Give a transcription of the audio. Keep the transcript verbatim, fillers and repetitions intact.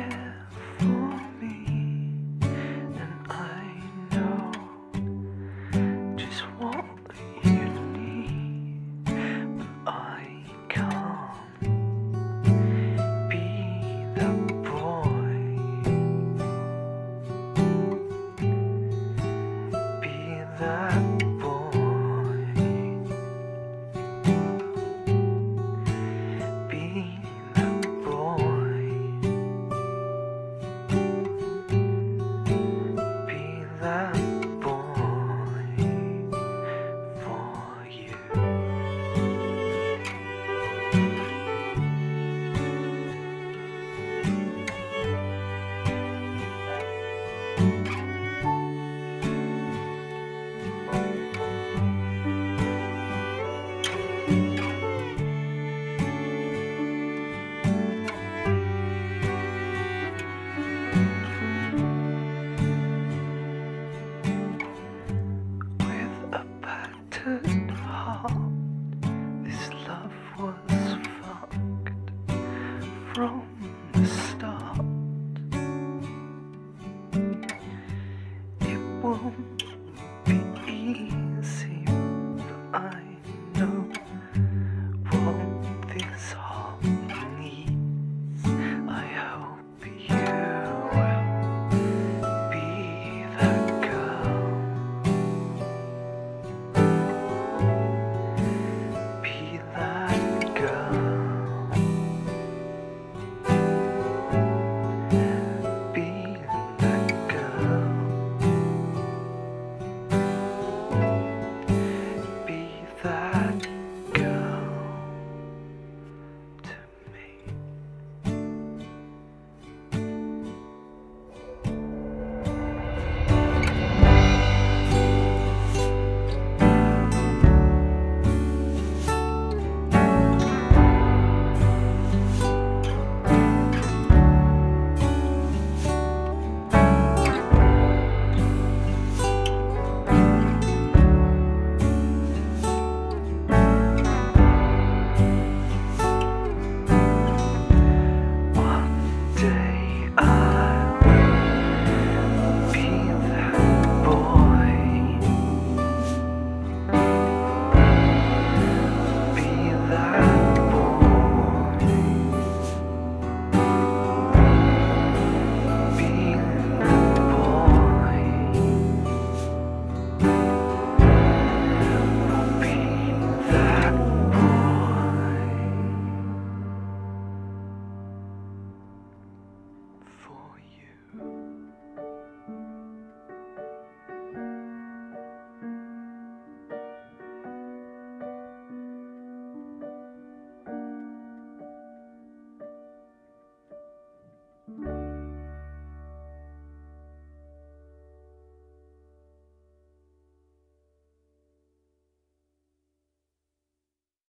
fair.